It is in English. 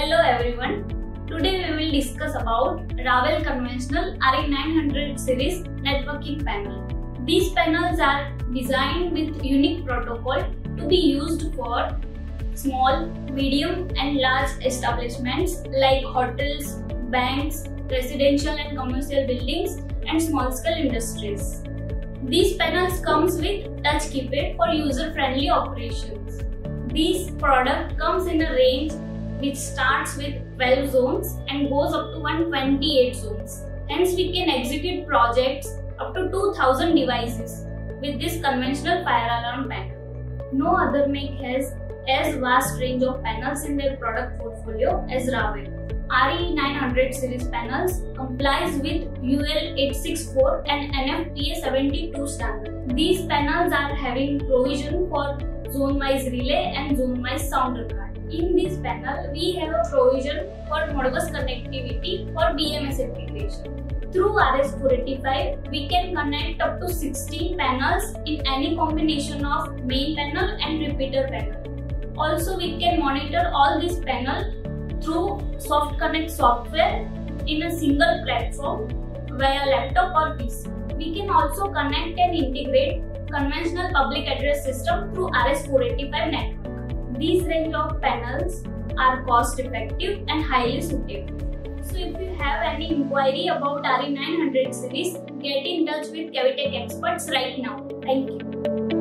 Hello everyone, today we will discuss about Ravel Conventional RE 900 Series Networking Panel. These panels are designed with unique protocol to be used for small, medium and large establishments like hotels, banks, residential and commercial buildings and small-scale industries. These panels comes with touch keypad for user-friendly operations. This product comes in a range which starts with 12 zones and goes up to 128 zones. Hence, we can execute projects up to 2000 devices with this conventional fire alarm panel. No other make has as vast range of panels in their product portfolio as Ravel. RE 900 series panels complies with UL864 and NFPA 72 standard. These panels are having provision for zone-wise relay and zone-wise sounder card. In this panel, we have a provision for Modbus connectivity for BMS integration. Through RS-485, we can connect up to 16 panels in any combination of main panel and repeater panel. Also, we can monitor all these panels through SoftConnect software in a single platform via laptop or PC. We can also connect and integrate conventional public address system through RS-485 network. These range of panels are cost effective and highly suitable. So if you have any inquiry about RE 900 series, get in touch with Cavitak experts right now. Thank you.